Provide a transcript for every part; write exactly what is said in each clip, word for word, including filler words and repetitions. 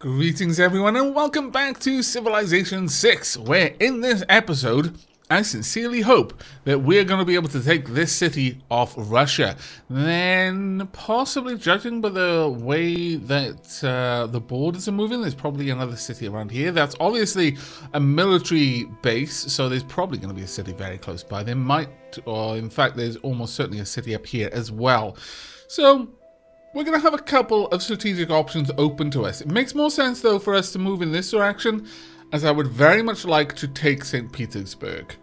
Greetings everyone and welcome back to Civilization six, where in this episode I sincerely hope that we're going to be able to take this city off Russia. Then possibly, judging by the way that uh, the borders are moving, there's probably another city around here. That's obviously a military base, so there's probably going to be a city very close by. There might, or in fact there's almost certainly a city up here as well. So we're going to have a couple of strategic options open to us. It makes more sense, though, for us to move in this direction, as I would very much like to take Saint Petersburg.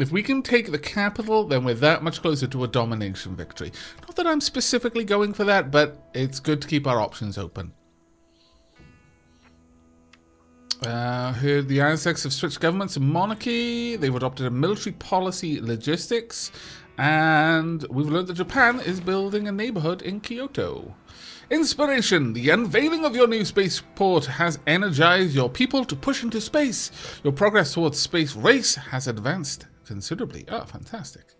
If we can take the capital, then we're that much closer to a domination victory. Not that I'm specifically going for that, but it's good to keep our options open. Uh, heard the Aztecs have switched governments and monarchy. They've adopted a military policy, logistics. And we've learned that Japan is building a neighborhood in Kyoto. Inspiration! The unveiling of your new spaceport has energized your people to push into space. Your progress towards space race has advanced considerably. Oh, fantastic.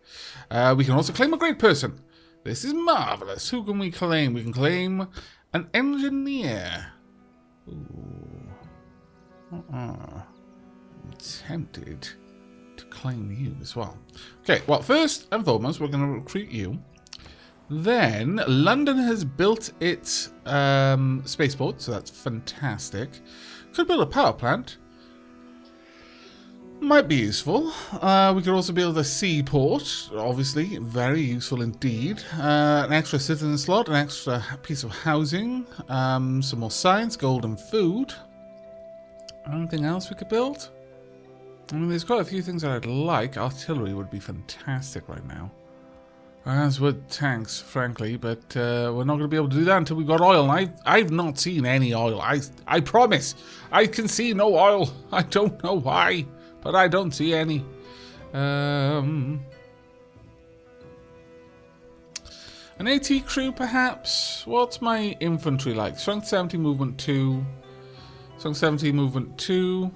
Uh, we can also claim a great person. This is marvelous. Who can we claim? We can claim an engineer. Ooh. Uh-uh. I'm tempted to claim you as well. Okay, well, first and foremost, we're going to recruit you. Then, London has built its um, spaceport, so that's fantastic. Could build a power plant. Might be useful. Uh, we could also build a seaport, obviously, very useful indeed. Uh, an extra citizen slot, an extra piece of housing, um, some more science, gold and food. Anything else we could build? I mean, there's quite a few things that I'd like. Artillery would be fantastic right now. As would tanks, frankly, but uh, we're not going to be able to do that until we've got oil. And I've, I've not seen any oil. I, I promise. I can see no oil. I don't know why, but I don't see any. Um, an AT crew, perhaps? What's my infantry like? Strength seventy, movement two. Strength seventy, movement two.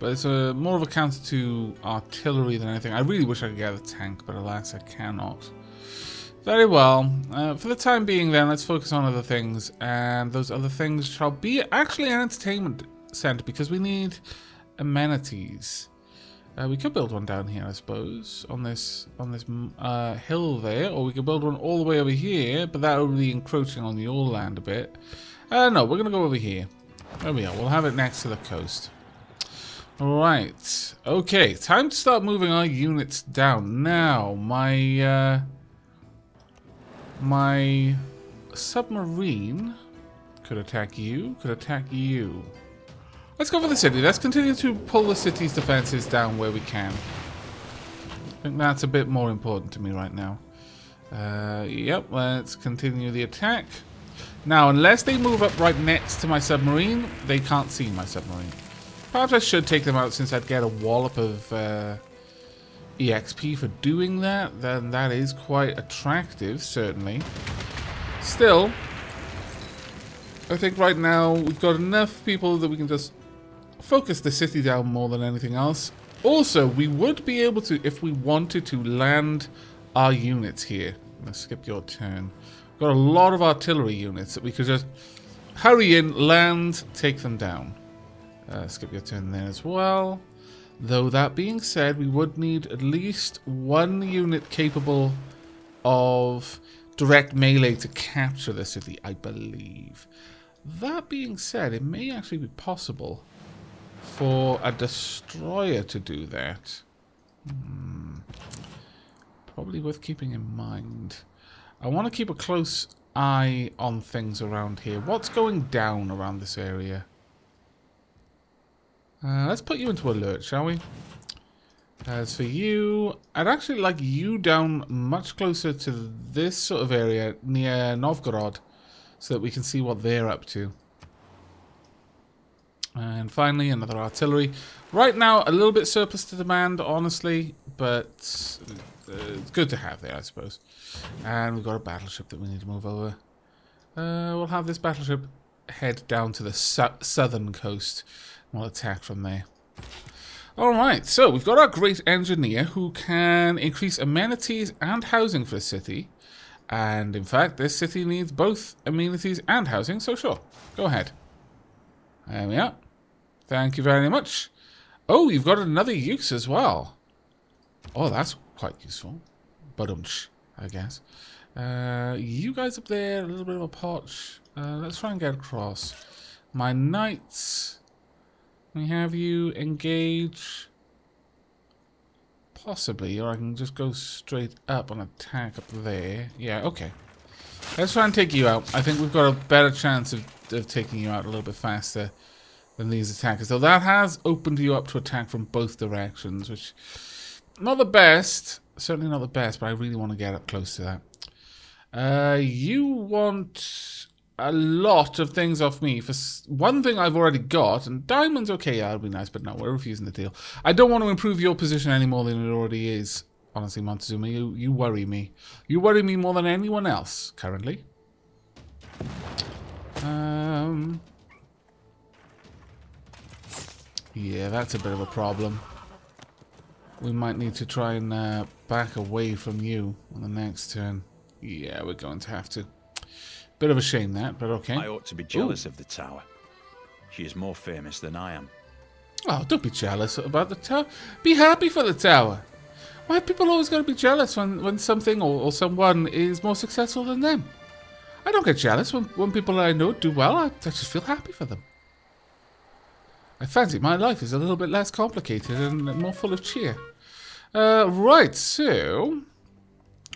But it's a, more of a counter to artillery than anything. I really wish I could get a tank, but alas, I cannot. Very well. Uh, for the time being, then, let's focus on other things. And those other things shall be actually an entertainment centre, because we need amenities. Uh, we could build one down here, I suppose, on this on this uh, hill there. Or we could build one all the way over here, but that would be encroaching on the oil land a bit. Uh, no, we're going to go over here. There we are. We'll have it next to the coast. Right, okay, time to start moving our units down. Now, my, uh, my submarine could attack you, could attack you. Let's go for the city. Let's continue to pull the city's defenses down where we can. I think that's a bit more important to me right now. Uh, yep, let's continue the attack. Now, unless they move up right next to my submarine, they can't see my submarine. Perhaps I should take them out, since I'd get a wallop of uh, E X P for doing that. Then that is quite attractive, certainly. Still, I think right now we've got enough people that we can just focus the city down more than anything else. Also, we would be able to, if we wanted to, land our units here. Let's skip your turn. We've got a lot of artillery units that we could just hurry in, land, take them down. Uh, skip your turn there as well. Though that being said, we would need at least one unit capable of direct melee to capture the city, I believe. That being said, it may actually be possible for a destroyer to do that. Hmm. Probably worth keeping in mind. I want to keep a close eye on things around here. What's going down around this area? Uh, let's put you into a lurch, shall we? As for you, I'd actually like you down much closer to this sort of area near Novgorod, so that we can see what they're up to. And finally, another artillery. Right now, a little bit surplus to demand, honestly, but uh, it's good to have there, I suppose. And we've got a battleship that we need to move over. Uh, we'll have this battleship head down to the su southern coast. We'll attack from there. Alright, so we've got our great engineer who can increase amenities and housing for a city. And in fact, this city needs both amenities and housing, so sure, go ahead. Uh, There we are. Thank you very much. Oh, you've got another use as well. Oh, that's quite useful. Badunch, I guess. Uh, you guys up there, a little bit of a potch. Uh, let's try and get across. My knights. We have you engage. Possibly, or I can just go straight up and attack up there. Yeah, okay. Let's try and take you out. I think we've got a better chance of, of taking you out a little bit faster than these attackers. So that has opened you up to attack from both directions, which not the best. Certainly not the best, but I really want to get up close to that. Uh, you want a lot of things off me. For one thing I've already got, and diamonds, okay, yeah, that'd be nice, but no, we're refusing the deal. I don't want to improve your position any more than it already is. Honestly, Montezuma, you, you worry me. You worry me more than anyone else, currently. Um, yeah, that's a bit of a problem. We might need to try and uh, back away from you on the next turn. Yeah, we're going to have to. Bit of a shame that, but okay. I ought to be jealous Ooh. of the tower. She is more famous than I am. Oh, don't be jealous about the tower. Be happy for the tower. Why are people always going to be jealous when, when something or, or someone is more successful than them? I don't get jealous when, when people I know do well. I, I just feel happy for them. I fancy my life is a little bit less complicated and more full of cheer. Uh, right, so...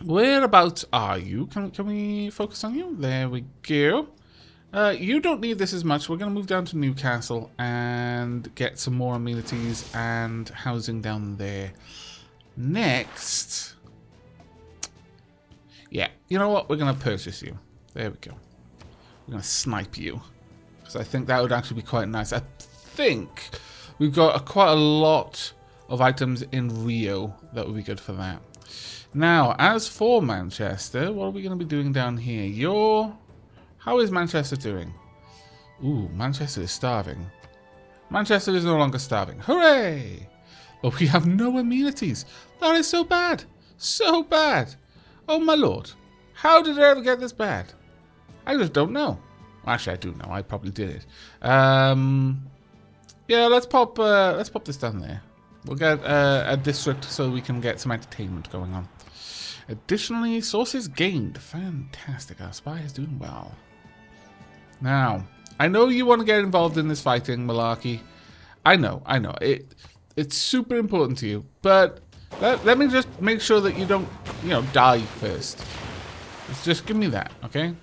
Whereabouts are you? Can, can we focus on you? There we go. Uh, you don't need this as much. We're going to move down to Newcastle and get some more amenities and housing down there. Next. Yeah, you know what? We're going to purchase you. There we go. We're going to snipe you. Because I think that would actually be quite nice. I think we've got a, quite a lot of items in Rio that would be good for that. Now, as for Manchester, what are we going to be doing down here? Your... How is Manchester doing? Ooh, Manchester is starving. Manchester is no longer starving. Hooray! But we have no amenities. That is so bad. So bad. Oh, my lord. How did it ever get this bad? I just don't know. Actually, I do know. I probably did it. Um, yeah, let's pop, uh, let's pop this down there. We'll get uh, a district so we can get some entertainment going on. Additionally, sources gained. Fantastic. Our spy is doing well. Now, I know you want to get involved in this fighting, malarkey. I know, I know. It, it's super important to you. But let, let me just make sure that you don't, you know, die first. It's just give me that, okay?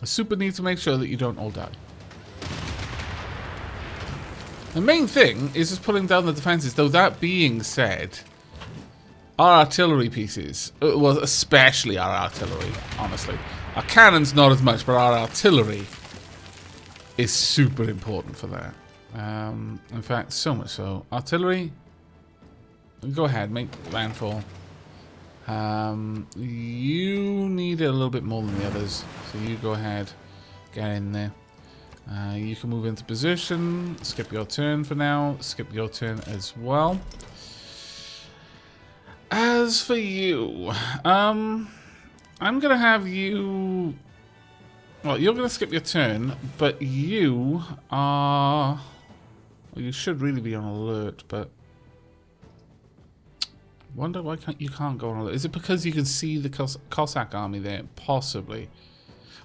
I super need to make sure that you don't all die. The main thing is just pulling down the defenses, though that being said, our artillery pieces, well, especially our artillery, honestly. Our cannons, not as much, but our artillery is super important for that. Um, in fact, so much so. Artillery, go ahead, make landfall. Um, you need it a little bit more than the others, so you go ahead, get in there. Uh, you can move into position, skip your turn for now, skip your turn as well. As for you, um, I'm going to have you, well, you're going to skip your turn, but you are, well, you should really be on alert, but wonder why can't you can't go on alert. Is it because you can see the Cos Cossack army there? Possibly.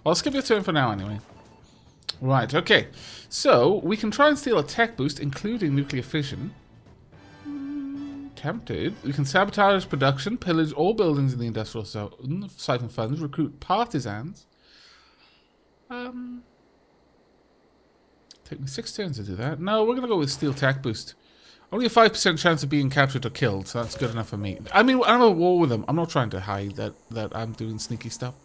Well, skip your turn for now anyway. Right, okay. So, we can try and steal a tech boost, including nuclear fission. Mm, tempted. We can sabotage production, pillage all buildings in the industrial zone, siphon funds, recruit partisans. Um, take me six turns to do that. No, we're going to go with steal tech boost. Only a five percent chance of being captured or killed, so that's good enough for me. I mean, I'm at war with them. I'm not trying to hide that, that I'm doing sneaky stuff.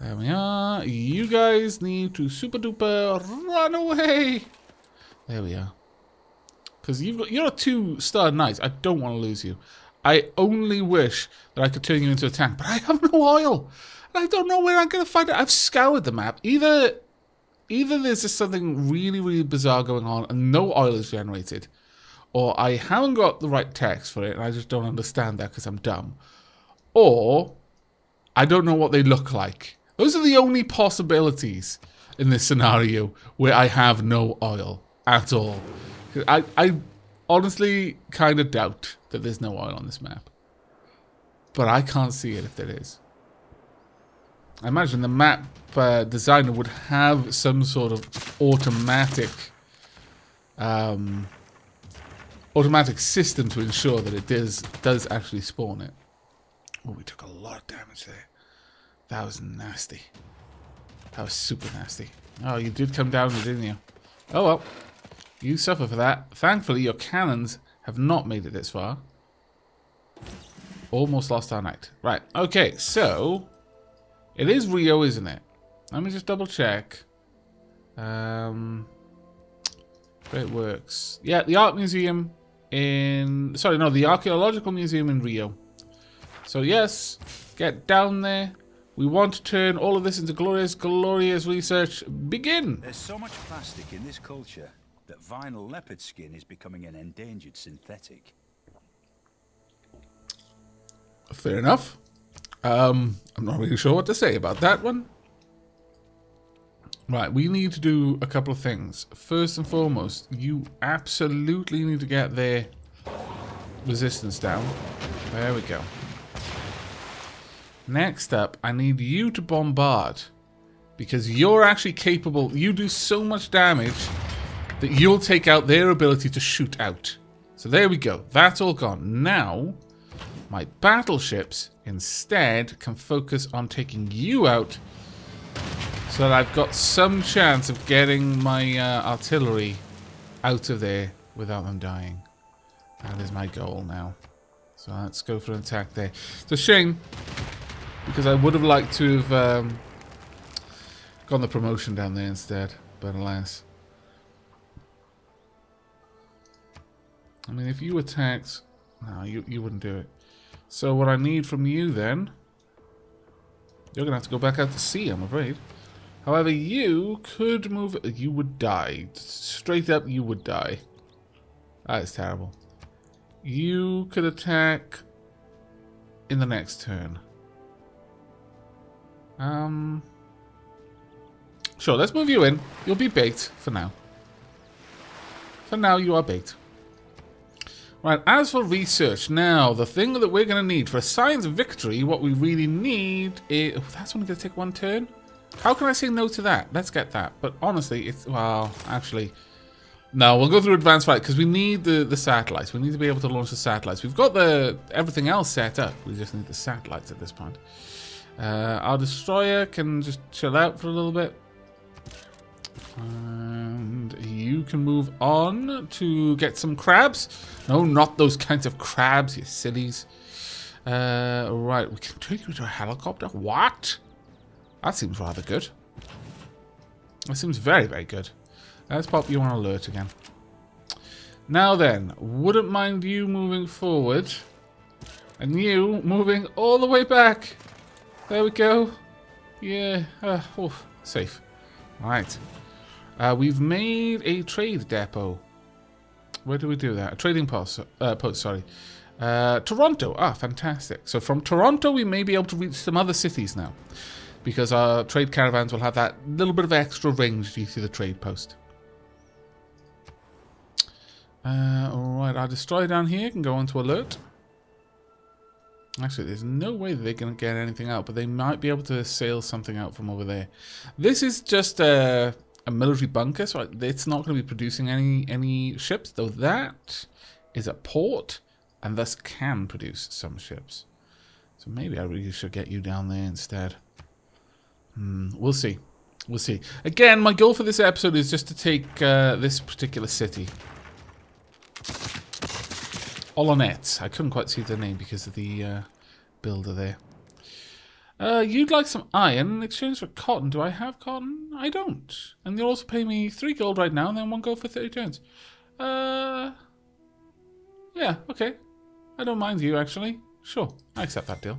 There we are. You guys need to super duper run away. There we are. Because you've got, you're a two-star knight. I don't want to lose you. I only wish that I could turn you into a tank, but I have no oil. And I don't know where I'm going to find it. I've scoured the map. Either, either there's just something really, really bizarre going on and no oil is generated, or I haven't got the right text for it and I just don't understand that because I'm dumb, or I don't know what they look like. Those are the only possibilities. in this scenario where I have no oil at all. I, I honestly kind of doubt that there's no oil on this map. But I can't see it if there is. I imagine the map uh, designer would have some sort of automatic um, automatic system to ensure that it does, does actually spawn it. Oh, we took a lot of damage there. That was nasty. That was super nasty. Oh, you did come down, didn't you? Oh, well. You suffer for that. Thankfully, your cannons have not made it this far. Almost lost our knight. Right. Okay, so... it is Rio, isn't it? Let me just double check. Um, Great Works. Yeah, the Art Museum in... Sorry, no, the Archaeological Museum in Rio. So, yes, get down there. We want to turn all of this into glorious, glorious research. Begin! There's so much plastic in this culture that vinyl leopard skin is becoming an endangered synthetic. Fair enough. Um, I'm not really sure what to say about that one. Right, we need to do a couple of things. First and foremost, you absolutely need to get their resistance down. There we go. Next up, I need you to bombard, because you're actually capable. You do so much damage that you'll take out their ability to shoot out. So there we go. That's all gone. Now, my battleships instead can focus on taking you out, so that I've got some chance of getting my uh, artillery out of there without them dying. That is my goal now. So let's go for an attack there. It's a shame, because I would have liked to have um, gone the promotion down there instead, but alas. I mean, if you attacked... No, you, you wouldn't do it. So what I need from you then... You're going to have to go back out to sea, I'm afraid. However, you could move... You would die. Straight up, you would die. That is terrible. You could attack in the next turn. Um, sure, let's move you in. You'll be baked for now. For now, you are baked. Right, as for research, now, the thing that we're going to need for a science victory, what we really need is... Oh, that's only going to take one turn? How can I say no to that? Let's get that. But honestly, it's... Well, actually... No, we'll go through advanced flight, because we need the, the satellites. We need to be able to launch the satellites. We've got the everything else set up. We just need the satellites at this point. Uh, our destroyer can just chill out for a little bit. And you can move on to get some crabs. No, not those kinds of crabs, you sillies. Uh, right, we can take you to a helicopter. What? That seems rather good. That seems very, very good. Let's pop you on alert again. Now then, wouldn't mind you moving forward. And you moving all the way back. There we go. Yeah. Uh, oh, safe. Right. Uh, we've made a trade depot. Where do we do that? A trading post. Uh, post, sorry. Uh, Toronto. Ah, fantastic. So from Toronto, we may be able to reach some other cities now, because our trade caravans will have that little bit of extra range due to the trade post. Uh, Alright, our destroyer down here can go on to alert. Actually, there's no way that they're going to get anything out, but they might be able to sail something out from over there. This is just a, a military bunker, so it's not going to be producing any, any ships, though that is a port, and thus can produce some ships. So maybe I really should get you down there instead. Hmm, we'll see. We'll see. Again, my goal for this episode is just to take uh, this particular city. Olonet. I couldn't quite see the name because of the uh, builder there. Uh, you'd like some iron in exchange for cotton. Do I have cotton? I don't. And you'll also pay me three gold right now and then one gold for thirty turns. Uh, yeah, okay. I don't mind you, actually. Sure, I accept that deal.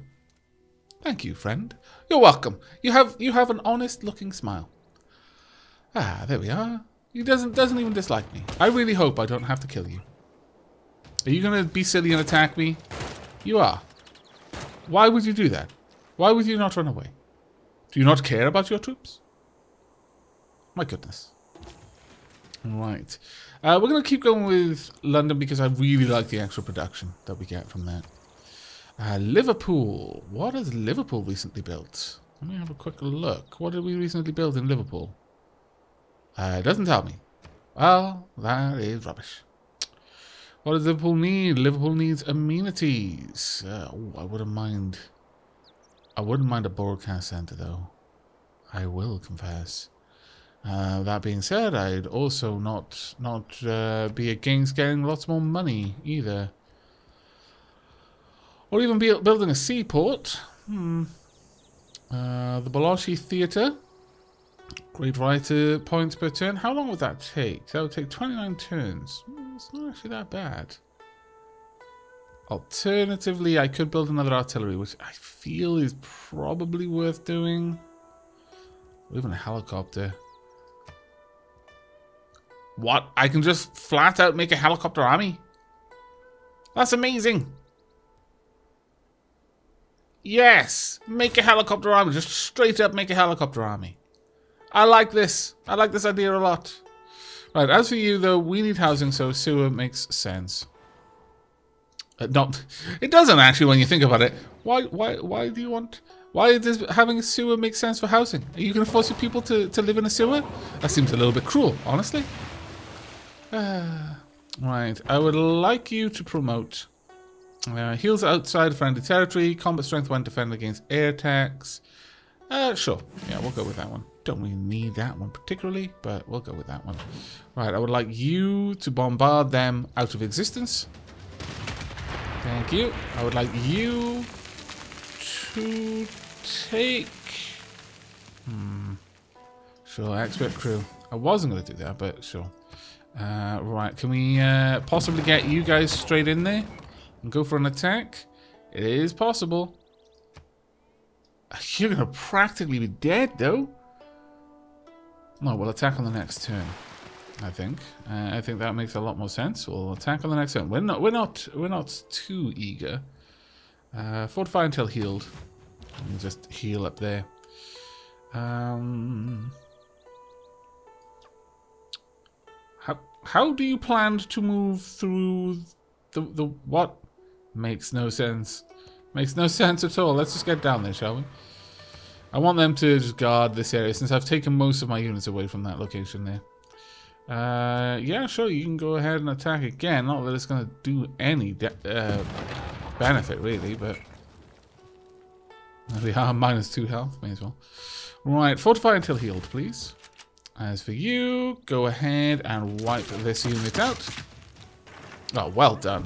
Thank you, friend. You're welcome. You have you have an honest-looking smile. Ah, there we are. He doesn't doesn't even dislike me. I really hope I don't have to kill you. Are you going to be silly and attack me? You are. Why would you do that? Why would you not run away? Do you not care about your troops? My goodness. Right. Uh, we're going to keep going with London because I really like the actual production that we get from that. Uh, Liverpool. What has Liverpool recently built? Let me have a quick look. What did we recently build in Liverpool? Uh, it doesn't tell me. Well, that is rubbish. What does Liverpool need? Liverpool needs amenities. Uh, oh, I wouldn't mind. I wouldn't mind a broadcast centre, though. I will confess. Uh, that being said, I'd also not not uh, be against getting lots more money either, or even be building a seaport. Hmm. Uh, the Balashi Theatre. Great writer points per turn. How long would that take? That would take twenty-nine turns. It's not actually that bad. Alternatively, I could build another artillery, which I feel is probably worth doing. Or even a helicopter. What? I can just flat out make a helicopter army? That's amazing. Yes! Make a helicopter army. Just straight up make a helicopter army. I like this. I like this idea a lot. Right, as for you, though, we need housing, so sewer makes sense. Uh, not, it doesn't actually when you think about it. Why, why, why do you want... Why does having a sewer make sense for housing? Are you going to force your people to, to live in a sewer? That seems a little bit cruel, honestly. Uh, right, I would like you to promote... Uh, heals outside friendly territory, combat strength when defend against air attacks. Uh, sure, yeah, we'll go with that one. Don't really need that one particularly, but we'll go with that one. Right, I would like you to bombard them out of existence. Thank you. I would like you to take... Hmm. Sure, expert crew. I wasn't going to do that, but sure. Uh, right, can we uh, possibly get you guys straight in there and go for an attack? It is possible. You're going to practically be dead, though. No, we'll attack on the next turn. I think. Uh, I think that makes a lot more sense. We'll attack on the next turn. We're not. We're not. We're not too eager. Uh, fortify until healed. And just heal up there. Um. How How do you plan to move through the the what? Makes no sense. Makes no sense at all. Let's just get down there, shall we? I want them to just guard this area since I've taken most of my units away from that location there. Uh, yeah, sure, you can go ahead and attack again. Not that it's going to do any de uh, benefit, really, but... We are minus two health, may as well. Right, fortify until healed, please. As for you, go ahead and wipe this unit out. Oh, well done.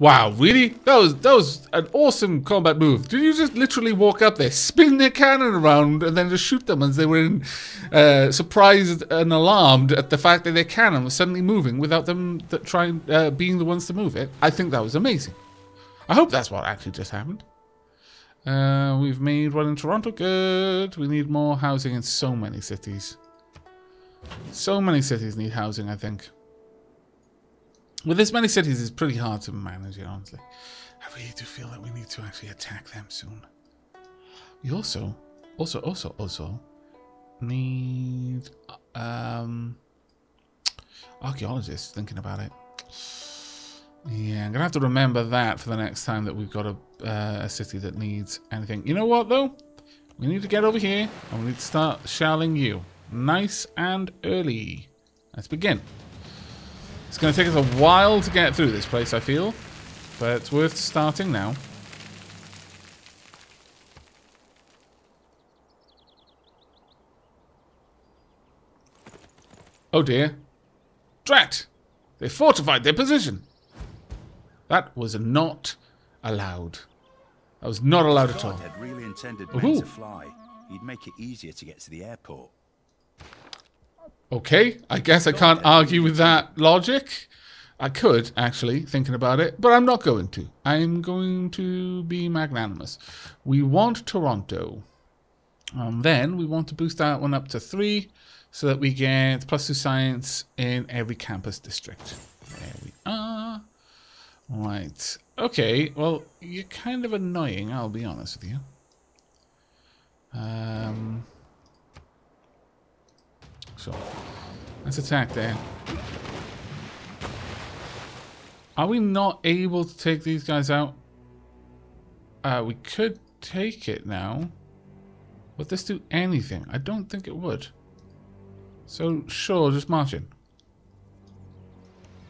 Wow, really? That was, that was an awesome combat move. Did you just literally walk up there, spin their cannon around, and then just shoot them as they were in, uh, surprised and alarmed at the fact that their cannon was suddenly moving without them th trying uh, being the ones to move it? I think that was amazing. I hope that's what actually just happened. Uh, we've made one in Toronto. Good. We need more housing in so many cities. So many cities need housing, I think. With this many cities, it's pretty hard to manage it, honestly. I really do feel that we need to actually attack them soon. We also, also, also, also need um, archaeologists thinking about it. Yeah, I'm going to have to remember that for the next time that we've got a, uh, a city that needs anything. You know what, though? We need to get over here, and we need to start shelling you. Nice and early. Let's begin. It's going to take us a while to get through this place, I feel. But it's worth starting now. Oh dear. Drat! They fortified their position! That was not allowed. That was not allowed at all. God had really intended men to fly. He'd make it easier to get to the airport. Okay, I guess I can't argue with that logic. I could, actually, thinking about it, but I'm not going to. I'm going to be magnanimous. We want Toronto. And then we want to boost that one up to three so that we get plus two science in every campus district. There we are. Right. Okay, well, you're kind of annoying, I'll be honest with you. Um... So let's attack there. Are we not able to take these guys out? Uh, we could take it now. Would this do anything? I don't think it would. So sure, just march in.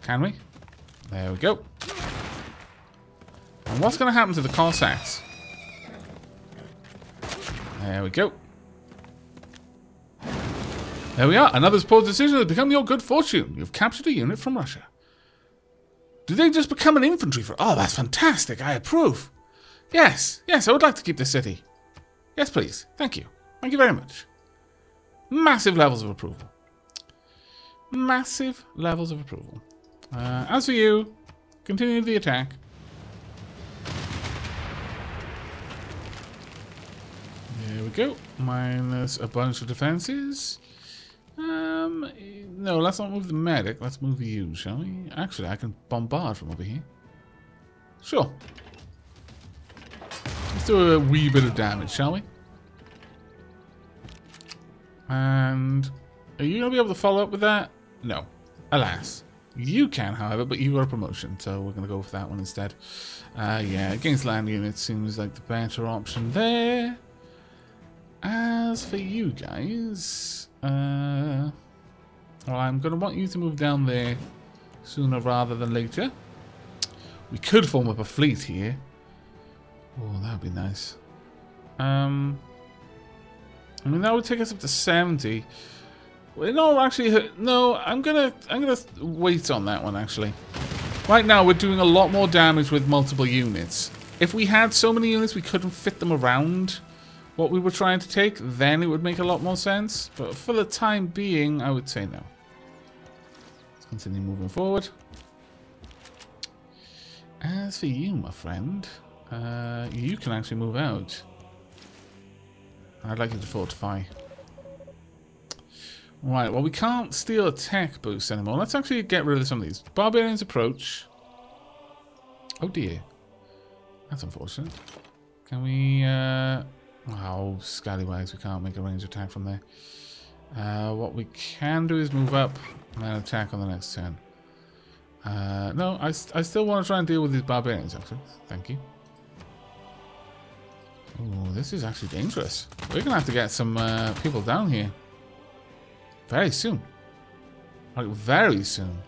Can we? There we go. And what's going to happen to the Cossacks? There we go. There we are. Another's poor decision has become your good fortune. You've captured a unit from Russia. Do they just become an infantry for... Oh, that's fantastic. I approve. Yes. Yes, I would like to keep this city. Yes, please. Thank you. Thank you very much. Massive levels of approval. Massive levels of approval. Uh, as for you, continue the attack. There we go. Minus a bunch of defenses. Um, no, let's not move the medic. Let's move you, shall we? Actually, I can bombard from over here. Sure. Let's do a wee bit of damage, shall we? And are you going to be able to follow up with that? No. Alas. You can, however, but you got a promotion, so we're going to go with that one instead. Uh, yeah, against land units seems like the better option there. As for you guys, uh, well, I'm going to want you to move down there sooner rather than later. We could form up a fleet here. Oh, that would be nice. Um, I mean, that would take us up to seventy. No, actually, no. I'm gonna, I'm gonna wait on that one. Actually, right now we're doing a lot more damage with multiple units. If we had so many units, we couldn't fit them around what we were trying to take. Then it would make a lot more sense. But for the time being, I would say no. Let's continue moving forward. As for you, my friend, uh, you can actually move out. I'd like you to fortify. Right, well, we can't steal a tech boost anymore. Let's actually get rid of some of these. Barbarians approach. Oh, dear. That's unfortunate. Can we... Uh... Oh, scallywags. We can't make a ranged attack from there. Uh, what we can do is move up and then attack on the next turn. Uh, no, I, I still want to try and deal with these barbarians, actually. Thank you. Oh, this is actually dangerous. We're going to have to get some uh, people down here. Very soon. Like, very soon.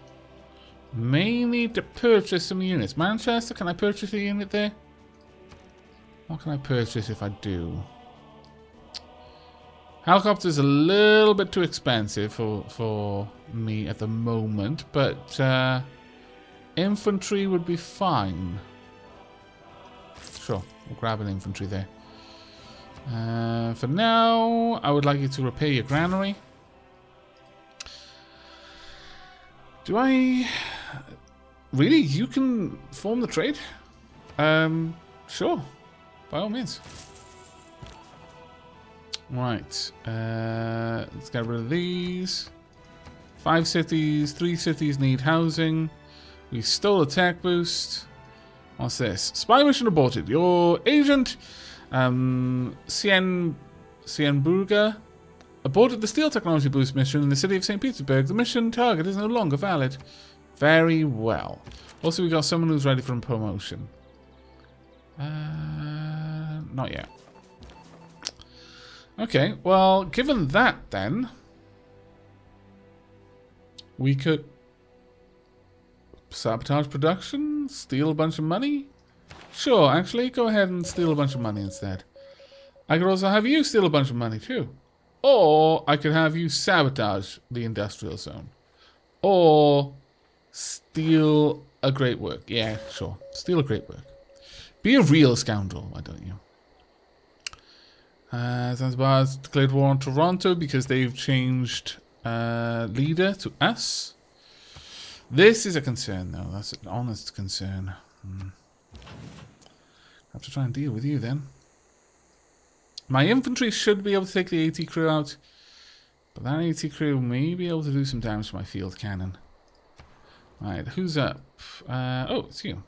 May need to purchase some units. Manchester, can I purchase a unit there? What can I purchase if I do? Helicopter's a little bit too expensive for, for me at the moment, but uh, infantry would be fine. Sure, we'll grab an infantry there. Uh, for now, I would like you to repair your granary. Do I... Really? You can form the trade? Um, sure. By all means. Right. Uh, let's get rid of these. Five cities. Three cities need housing. We stole a tech boost. What's this? Spy mission aborted. Your agent, um, Cien... Cienburga... aborted the steel technology boost mission in the city of Saint Petersburg. The mission target is no longer valid. Very well. Also, we got someone who's ready for a promotion. Uh, not yet. Okay, well, given that then, we could sabotage production, steal a bunch of money. Sure, actually, go ahead and steal a bunch of money instead. I could also have you steal a bunch of money too. Or I could have you sabotage the industrial zone. Or steal a great work. Yeah, sure. Steal a great work. Be a real scoundrel, why don't you? Uh, Zanzibar has declared war on Toronto because they've changed uh, leader to us. This is a concern, though. That's an honest concern. Hmm. I have to try and deal with you, then. My infantry should be able to take the AT crew out, but that AT crew may be able to do some damage to my field cannon. Right, who's up? Uh, oh, it's you.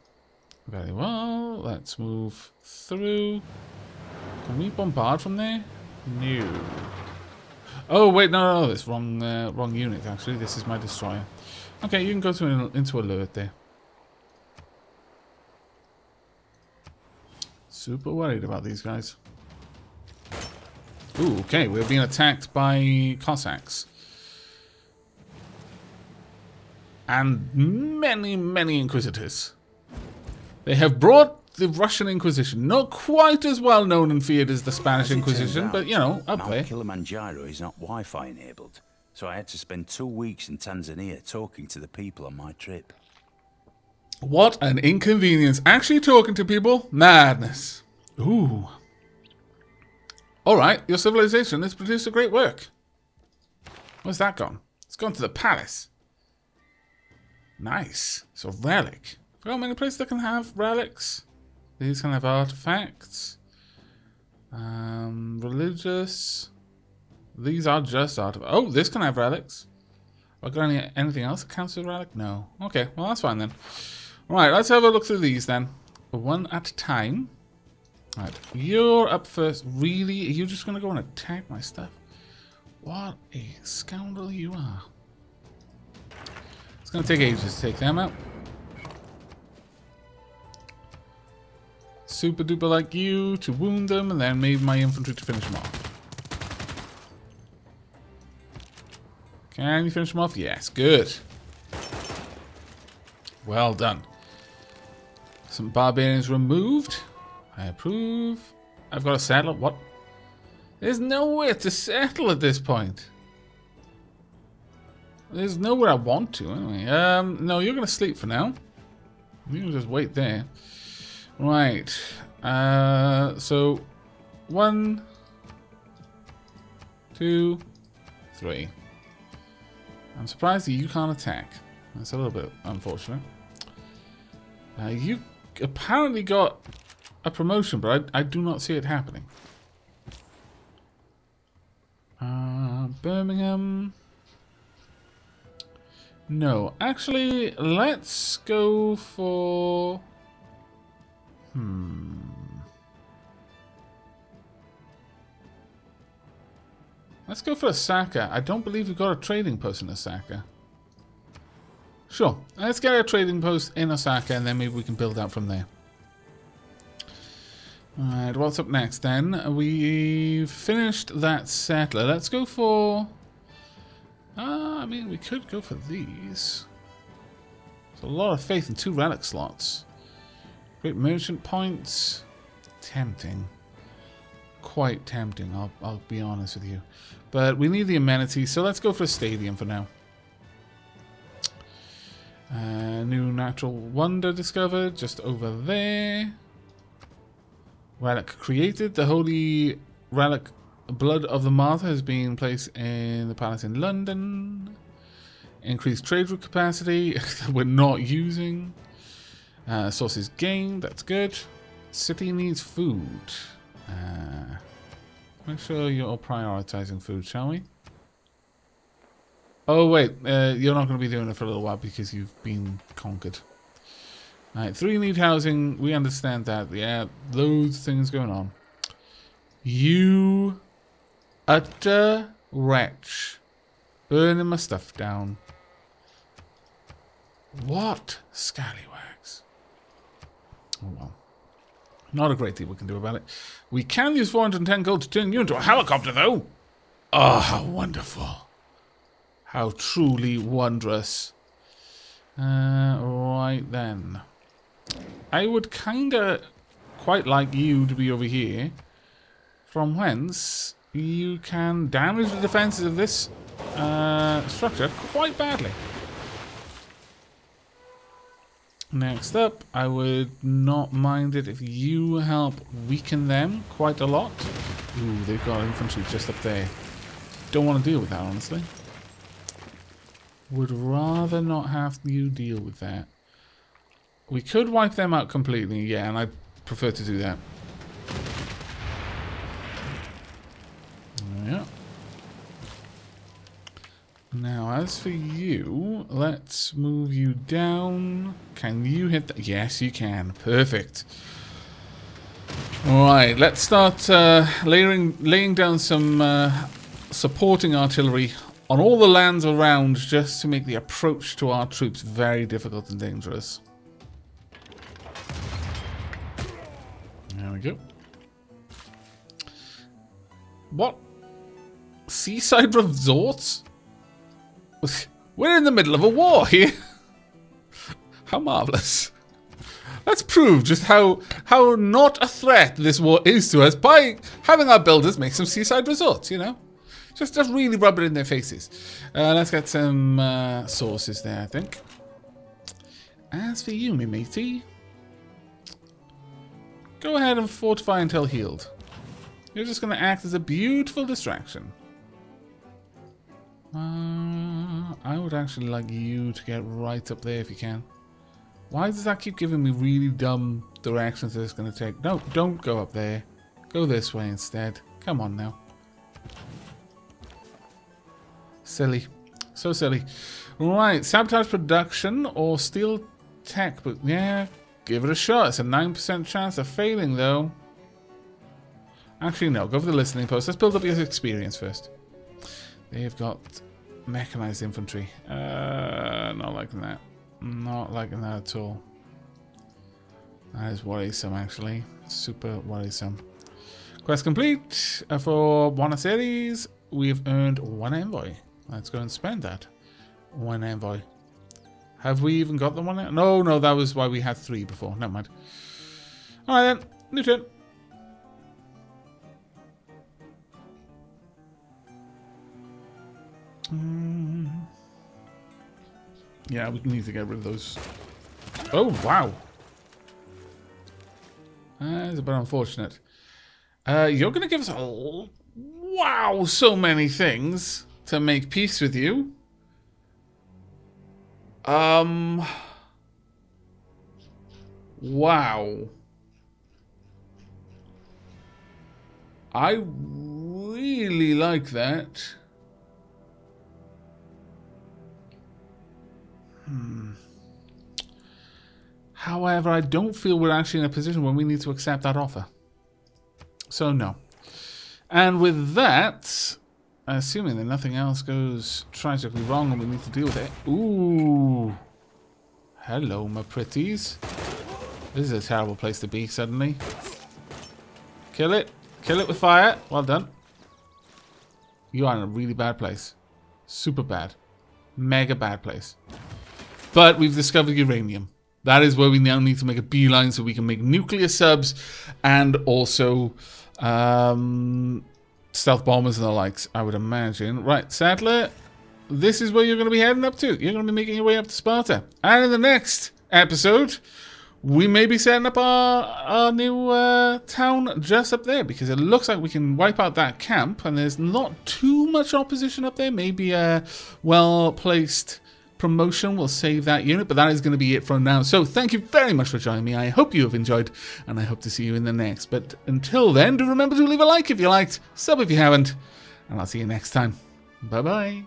Very well, let's move through. Can we bombard from there? No. Oh wait, no, no, no, it's wrong, uh, wrong unit. Actually, this is my destroyer. Okay, you can go to an, into alert there. Super worried about these guys. Ooh, okay, we're being attacked by Cossacks. And many, many Inquisitors. They have brought the Russian Inquisition, not quite as well known and feared as the Spanish Inquisition, but you know, up there. Mount Kilimanjaro is not Wi-Fi enabled, so I had to spend two weeks in Tanzania talking to the people on my trip. What an inconvenience. Actually talking to people? Madness. Ooh. Alright, your civilization has produced a great work. Where's that gone? It's gone to the palace. Nice. It's a relic. How many places that can have relics? These can have artifacts. Um, religious. These are just artifacts. Oh, this can have relics. Have I got any, anything else that counts as a relic? No. Okay, well that's fine then. Alright, let's have a look through these then. One at a time. Alright, you're up first. Really? Are you just going to go and attack my stuff? What a scoundrel you are. It's going to take ages to take them out. Super duper like you to wound them and then maybe my infantry to finish them off. Can you finish them off? Yes, good. Well done. Some barbarians removed. I approve. I've got to settle. What? There's nowhere to settle at this point. There's nowhere I want to, anyway. Um, no, you're going to sleep for now. You can just wait there. Right. Uh, so, one, two, three. I'm surprised that you can't attack. That's a little bit unfortunate. Uh, you've apparently got a promotion, but I, I do not see it happening. Uh, Birmingham. No, actually, let's go for... Hmm. Let's go for Osaka. I don't believe we've got a trading post in Osaka. Sure, let's get a trading post in Osaka and then maybe we can build out from there. Alright, what's up next then? We've finished that settler. Let's go for... Uh, I mean, we could go for these. There's a lot of faith in two relic slots. Great merchant points. Tempting. Quite tempting, I'll, I'll be honest with you. But we need the amenities, so let's go for a stadium for now. Uh, new natural wonder discovered, just over there. Relic created. The holy relic blood of the martyr has been placed in the palace in London. Increased trade route capacity that we're not using. Uh, sources gained. That's good. City needs food. Uh, make sure you're prioritizing food, shall we? Oh wait, uh, you're not going to be doing it for a little while because you've been conquered. Alright, three need housing, we understand that. Yeah, loads of things going on. You utter wretch. Burning my stuff down. What scallywags. Oh well. Not a great deal we can do about it. We can use four hundred ten gold to turn you into a helicopter though. Oh, how wonderful. How truly wondrous. Uh, right then. I would kinda quite like you to be over here, from whence you can damage the defenses of this uh, structure quite badly. Next up, I would not mind it if you help weaken them quite a lot. Ooh, they've got infantry just up there. Don't want to deal with that, honestly. Would rather not have you deal with that. We could wipe them out completely, yeah, and I prefer to do that. Yeah. Now, as for you, let's move you down. Can you hit that? Yes, you can. Perfect. All right, let's start uh, layering, laying down some uh, supporting artillery on all the lands around just to make the approach to our troops very difficult and dangerous. There we go. What? Seaside resorts? We're in the middle of a war here. How marvellous. Let's prove just how how not a threat this war is to us by having our builders make some seaside resorts, you know. Just, just really rub it in their faces. Uh, let's get some uh, sources there, I think. As for you, me matey, go ahead and fortify until healed. You're just going to act as a beautiful distraction. Uh, I would actually like you to get right up there if you can. Why does that keep giving me really dumb directions that it's going to take? No, don't go up there. Go this way instead. Come on now. Silly. So silly. Right, sabotage production or steal tech. But yeah, give it a shot. It's a nine percent chance of failing though. Actually, no. Go for the listening post. Let's build up your experience first. They've got mechanized infantry. Uh, not liking that. Not liking that at all. That is worrisome, actually. Super worrisome. Quest complete. Uh, for Buenos Aires, we've earned one envoy. Let's go and spend that. One envoy. Have we even got the one? No, no. That was why we had three before. Never mind. All right, then. New turn. Yeah, we need to get rid of those. Oh, wow. That's a bit unfortunate. Uh, you're going to give us a... Wow, so many things to make peace with you. Um... Wow. I really like that. Hmm. However, I don't feel we're actually in a position where we need to accept that offer. So, no. And with that, assuming that nothing else goes tragically wrong and we need to deal with it. Ooh. Hello, my pretties. This is a terrible place to be, suddenly. Kill it. Kill it with fire. Well done. You are in a really bad place. Super bad. Mega bad place. But we've discovered uranium. That is where we now need to make a beeline so we can make nuclear subs and also um, stealth bombers and the likes, I would imagine. Right, Sadler, this is where you're going to be heading up to. You're going to be making your way up to Sparta. And in the next episode, we may be setting up our, our new uh, town just up there because it looks like we can wipe out that camp and there's not too much opposition up there. Maybe a well-placed promotion will save that unit, but that is going to be it for now. So thank you very much for joining me. I hope you have enjoyed and I hope to see you in the next. But until then, do remember to leave a like if you liked, sub if you haven't, and I'll see you next time. Bye-bye.